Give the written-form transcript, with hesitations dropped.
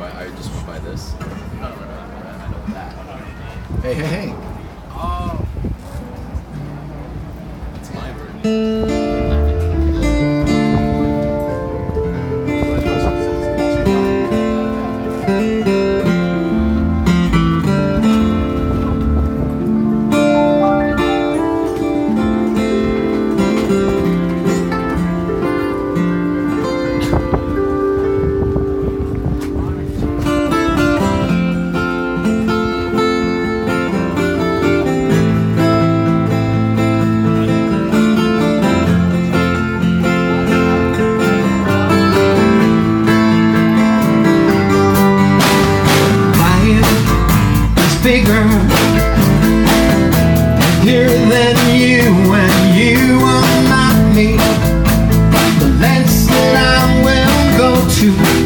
why I just went by this. I know that. Hey, hey, hey. Oh. That's my version. Bigger, bigger than you, and you are not me. The lengths that I will go to.